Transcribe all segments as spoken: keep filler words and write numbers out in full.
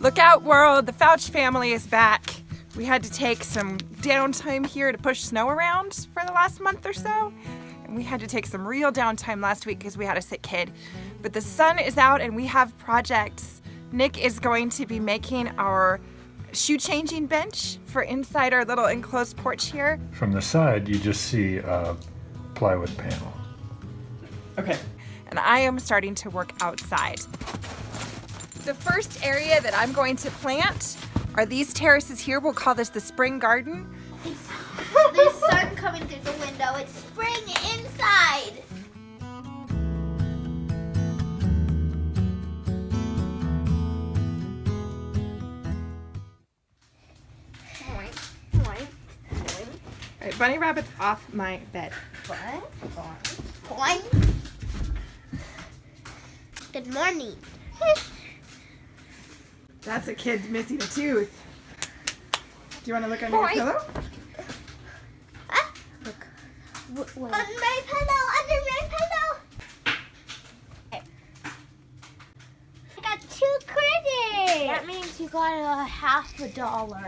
Look out world, the Fouch family is back. We had to take some downtime here to push snow around for the last month or so. And we had to take some real downtime last week because we had a sick kid. But the sun is out and we have projects. Nick is going to be making our shoe changing bench for inside our little enclosed porch here. From the side, you just see a plywood panel. Okay. And I am starting to work outside. The first area that I'm going to plant are these terraces here. We'll call this the spring garden. There's sun coming through the window. It's spring inside. All right, bunny rabbit's off my bed. What? One. Good morning. That's a kid missing a tooth. Do you want to look under Boy. your pillow? Ah. Look. Look under my pillow, under my pillow. Okay. I got two credits. That means you got a half a dollar.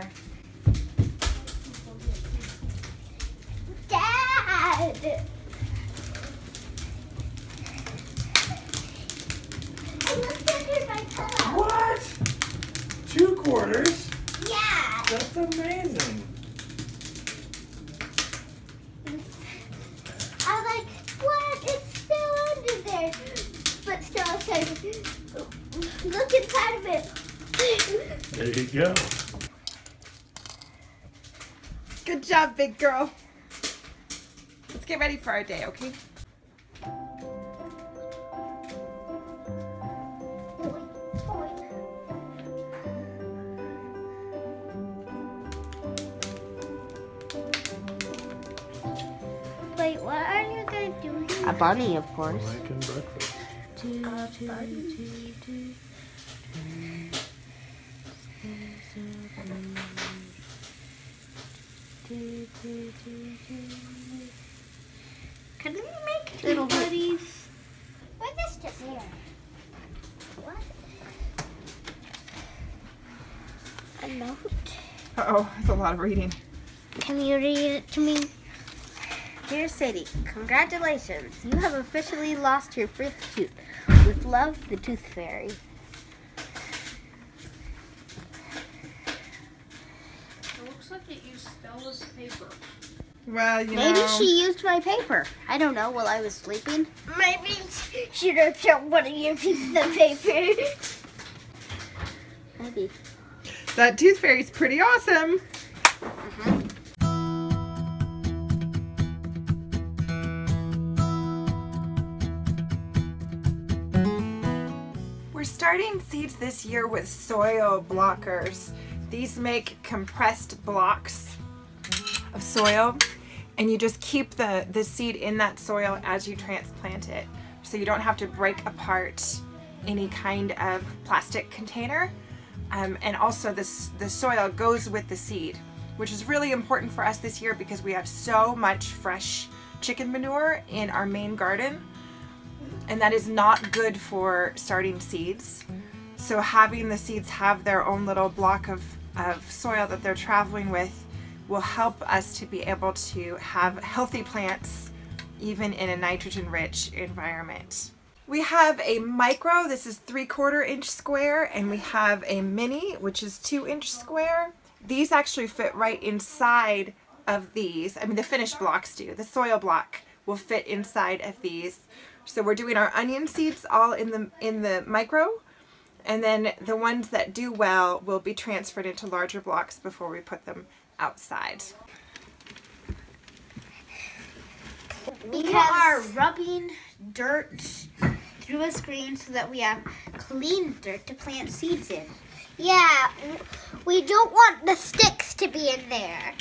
Dad. What? Two quarters? Yeah. That's amazing. I was like, what? It's still under there. But still, I said, look inside of it. There you go. Good job, big girl. Let's get ready for our day, okay? Wait, what are you going to do here? A bunny, of course. We're making breakfast. A bunny. Can we make little buddies? What is this here? What? A note? Uh-oh, that's a lot of reading. Can you read it to me? Dear Sadie, congratulations. You have officially lost your fifth tooth. With love, the Tooth Fairy. It looks like it used Stella's paper. Well, you Maybe know. she used my paper. I don't know, while I was sleeping. Maybe she ripped out one of your pieces of paper. Maybe. That Tooth Fairy's pretty awesome. Uh-huh. We're starting seeds this year with soil blockers. These make compressed blocks of soil, and you just keep the, the seed in that soil as you transplant it. So you don't have to break apart any kind of plastic container. Um, and also this, the soil goes with the seed, which is really important for us this year because we have so much fresh chicken manure in our main garden. And that is not good for starting seeds. So having the seeds have their own little block of, of soil that they're traveling with will help us to be able to have healthy plants even in a nitrogen-rich environment. We have a micro, this is three-quarter inch square, and we have a mini, which is two inch square. These actually fit right inside of these. I mean, the finished blocks do. The soil block will fit inside of these. So we're doing our onion seeds all in the in the micro, and then the ones that do well will be transferred into larger blocks before we put them outside. We are rubbing dirt through a screen so that we have clean dirt to plant seeds in. Yeah, we don't want the sticks to be in there.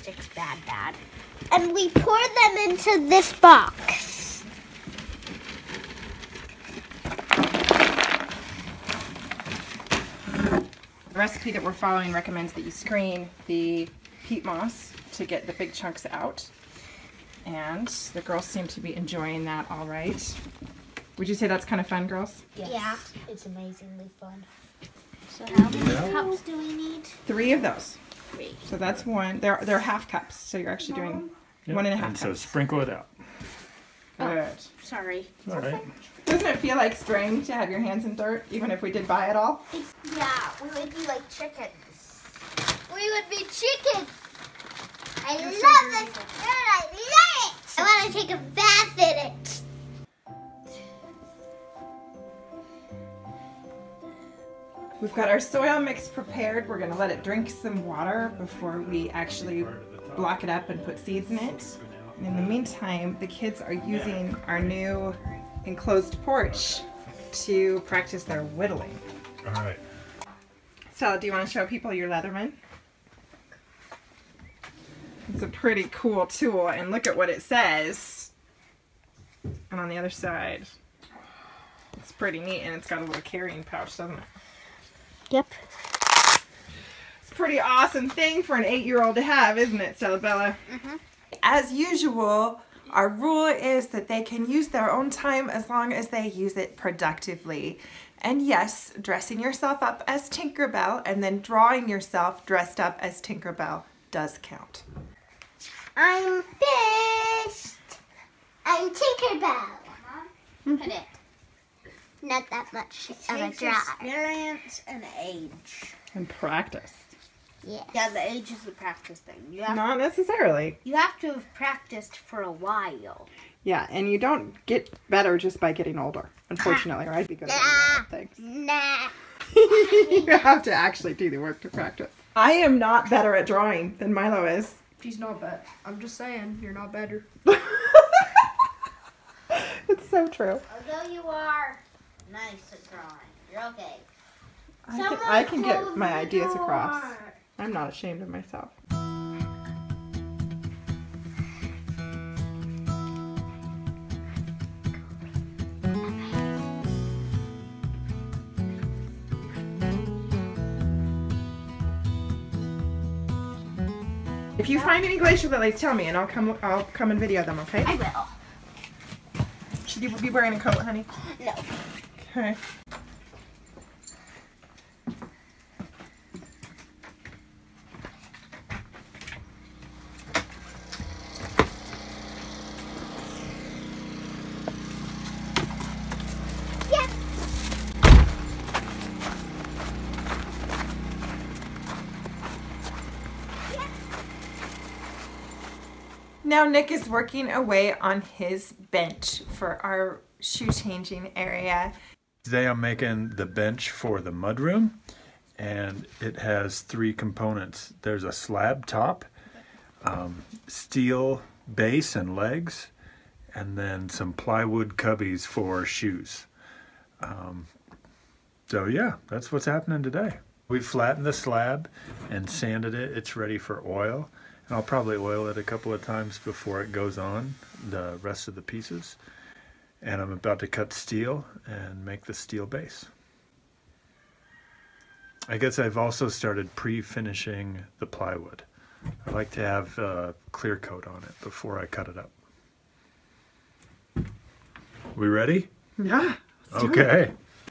Sticks bad, bad. And we pour them into this box. The recipe that we're following recommends that you screen the peat moss to get the big chunks out. And the girls seem to be enjoying that all right. Would you say that's kind of fun, girls? Yes. Yeah. It's amazingly fun. So how many yeah. cups do we need? Three of those. Three. So that's one. They're, they're half cups, so you're actually Mom. doing yep. one and a half and cups. So sprinkle it out. Good. Oh, sorry. All right. Okay. Doesn't it feel like spring to have your hands in dirt, even if we did buy it all? Yeah, we would be like chickens. We would be chickens. I You're love so this dirt. I love it. I want to take a bath in it. We've got our soil mix prepared. We're going to let it drink some water before we actually block it up and put seeds in it. And in the meantime, the kids are using our new enclosed porch to practice their whittling. All right. So, do you want to show people your Leatherman? It's a pretty cool tool, and look at what it says. And on the other side, it's pretty neat, and it's got a little carrying pouch, doesn't it? Yep. It's a pretty awesome thing for an eight-year-old to have, isn't it, Stella Bella? Mm-hmm. As usual, our rule is that they can use their own time as long as they use it productively. And yes, dressing yourself up as Tinkerbell and then drawing yourself dressed up as Tinkerbell does count. I'm fish. I'm Tinkerbell. Mm-hmm. Put it. Not that much of a drive. Experience and age. And practice. Yes. Yeah, the age is the practice thing. You have Not to, necessarily. You have to have practiced for a while. Yeah, and you don't get better just by getting older, unfortunately, right? Because nah. of things. Nah. You have to actually do the work to practice. I am not better at drawing than Milo is. She's not bad. I'm just saying, you're not better. It's so true. Although you are. Nice at drawing. You're okay. I can, I can get my ideas across. I'm not ashamed of myself. If you find any glacier lilies, tell me, and I'll come. I'll come and video them. Okay? I will. Should you be wearing a coat, honey? No. Okay. Yeah. Yeah. Now Nick is working away on his bench for our shoe changing area. Today I'm making the bench for the mudroom, and it has three components. There's a slab top, um, steel base and legs, and then some plywood cubbies for shoes. Um, so yeah, that's what's happening today. We've flattened the slab and sanded it. It's ready for oil, and I'll probably oil it a couple of times before it goes on the rest of the pieces. And I'm about to cut steel and make the steel base. I guess I've also started pre-finishing the plywood. I like to have a clear coat on it before I cut it up. We ready? Yeah. Okay.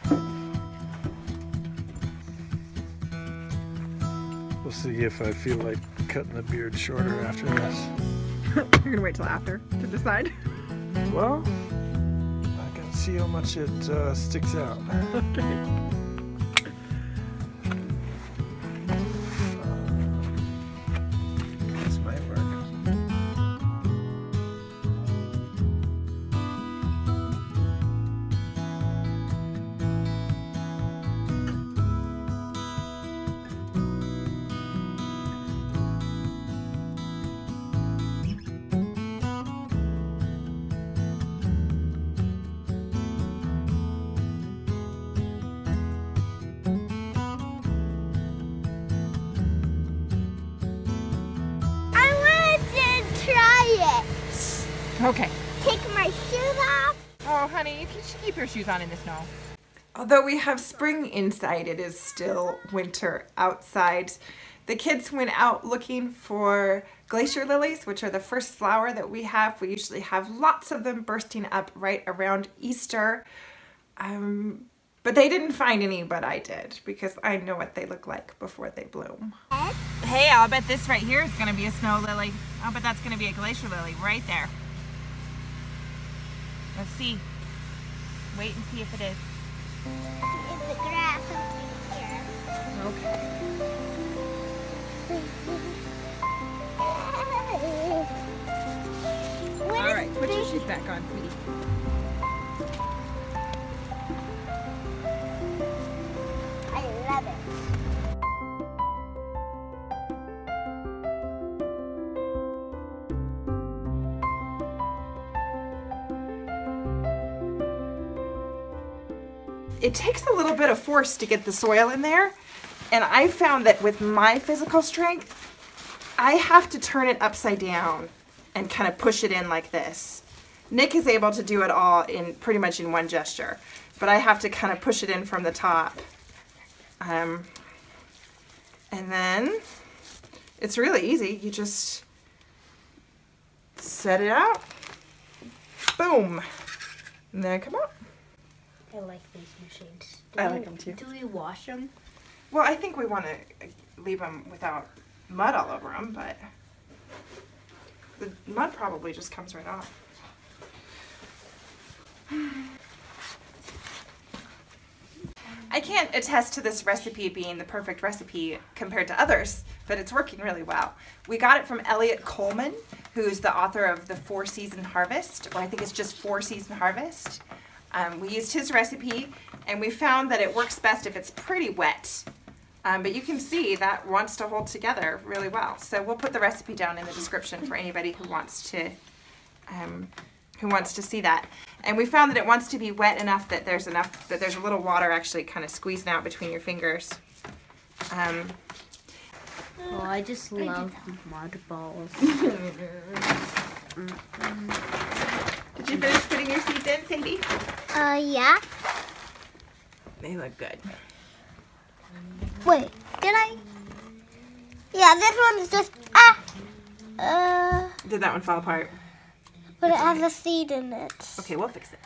We'll see if I feel like cutting the beard shorter after this. You're gonna wait till after to decide? Well, see how much it uh, sticks out. Okay. Uh, this might work. Okay. Take my shoes off. Oh, honey, if you should keep your shoes on in the snow. Although we have spring inside, it is still winter outside. The kids went out looking for glacier lilies, which are the first flower that we have. We usually have lots of them bursting up right around Easter. Um, But they didn't find any, but I did, because I know what they look like before they bloom. Hey, I'll bet this right here is gonna be a snow lily. I'll bet that's gonna be a glacier lily right there. Let's see. Wait and see if it is. It's the grass over here. Okay. All right, put your shoes back on, sweetie. It takes a little bit of force to get the soil in there, and I found that with my physical strength, I have to turn it upside down and kind of push it in like this. Nick is able to do it all in pretty much in one gesture, but I have to kind of push it in from the top. Um, and then it's really easy. You just set it out, boom, and then come up. I like these machines. Do I like we, them too. Do we wash them? Well, I think we want to leave them without mud all over them, but the mud probably just comes right off. I can't attest to this recipe being the perfect recipe compared to others, but it's working really well. We got it from Elliot Coleman, who's the author of The Four-Season Harvest, or I think it's just Four-Season Harvest. Um, we used his recipe, and we found that it works best if it's pretty wet. Um, but you can see that wants to hold together really well. So we'll put the recipe down in the description for anybody who wants to, um, who wants to see that. And we found that it wants to be wet enough that there's enough that there's a little water actually kind of squeezing out between your fingers. Um, well, I just love mud balls. Did you finish putting your seeds in, Sadie? Uh, yeah. They look good. Wait, did I? Yeah, this one's just, ah! Uh. Did that one fall apart? But it has a seed in it. Okay, we'll fix it.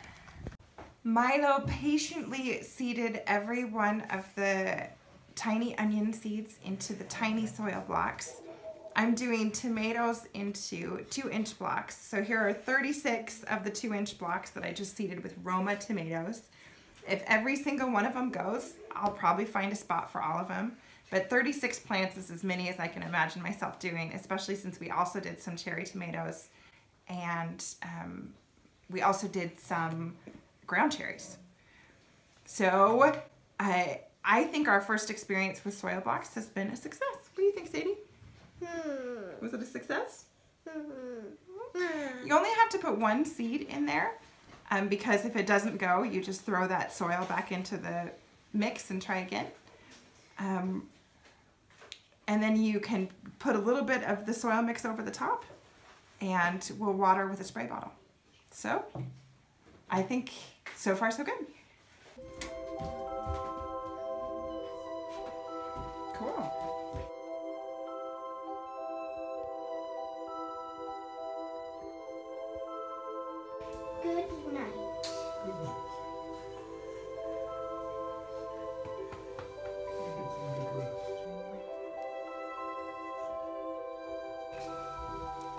Milo patiently seeded every one of the tiny onion seeds into the tiny soil blocks. I'm doing tomatoes into two inch blocks. So here are thirty-six of the two inch blocks that I just seeded with Roma tomatoes. If every single one of them goes, I'll probably find a spot for all of them. But thirty-six plants is as many as I can imagine myself doing, especially since we also did some cherry tomatoes and um, we also did some ground cherries. So I, I think our first experience with soil blocks has been a success. What do you think, Sadie? Was it a success? You only have to put one seed in there um, because if it doesn't go, you just throw that soil back into the mix and try again. Um, and then you can put a little bit of the soil mix over the top and we'll water with a spray bottle. So I think so far so good. Cool. Good night. Good night.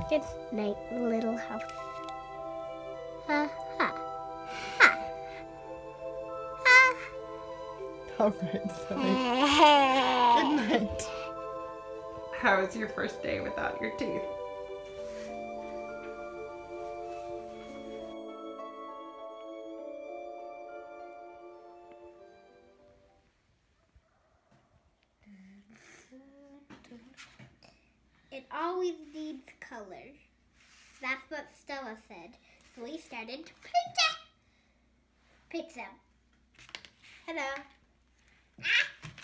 Good night, little house. Ha ha. Ha. Ha. All right, Sally. Good night. How was your first day without your teeth? It always needs color. That's what Stella said. So we started to paint it. Paint them. Hello. Ah.